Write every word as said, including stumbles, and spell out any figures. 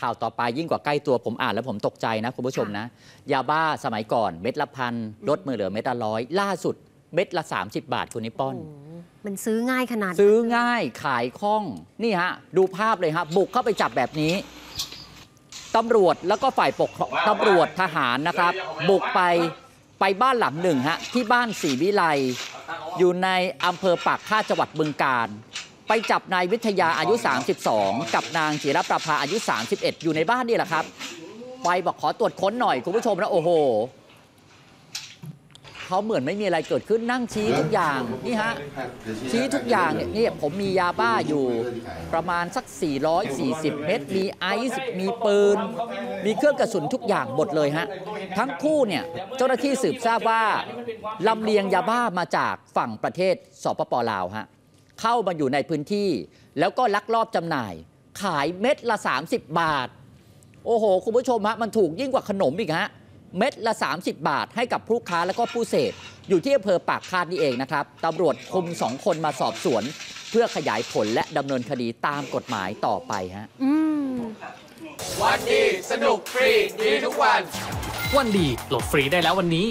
ข่าวต่อไปยิ่งกว่าใกล้ตัวผมอ่านแล้วผมตกใจนะคุณผู้ชมนะยาบ้าสมัยก่อนเม็ดละพันลดมือเหลือเม็ดละร้อยล่าสุดเม็ดละสามสิบบาทคุณนิป้อนมันซื้อง่ายขนาดซื้อง่ายขายคล่องนี่ฮะดูภาพเลยฮะบุกเข้าไปจับแบบนี้ตำรวจแล้วก็ฝ่ายปกครองตำรวจทหารนะครับบุกไปไปบ้านหลังหนึ่งฮะที่บ้านศรีวิไลอยู่ในอำเภอปากฆาตจังหวัดบึงกาฬไปจับนายวิทยาอายุสามสิบสองกับนางจิรประภาอายุสามสิบเอ็ดอยู่ในบ้านนี่แหละครับไปบอกขอตรวจค้นหน่อยคุณผู้ชมนะโอ้โหเขาเหมือนไม่มีอะไรเกิดขึ้นนั่งชี้ทุกอย่างนี่ฮะชี้ทุกอย่างเนี่ยนี่ผมมียาบ้าอยู่ประมาณสักสี่ร้อยสี่สิบเม็ดมีไอซ์มีปืนมีเครื่องกระสุนทุกอย่างหมดเลยฮะทั้งคู่เนี่ยเจ้าหน้าที่สืบทราบว่าลำเลียงยาบ้ามาจากฝั่งประเทศสปปลาวฮะเข้ามาอยู่ในพื้นที่แล้วก็ลักลอบจำหน่ายขายเม็ดละสามสิบบาทโอ้โหคุณผู้ชมฮะมันถูกยิ่งกว่าขนมอีกฮะเม็ดละสามสิบบาทให้กับผู้ค้าและก็ผู้เสพอยู่ที่อำเภอปากฆาตนี่เองนะครับตำรวจคุมสองคนมาสอบสวนเพื่อขยายผลและดำเนินคดีตามกฎหมายต่อไปฮะวันดีสนุกฟรีดีทุกวันวันดีโหลดฟรีได้แล้ววันนี้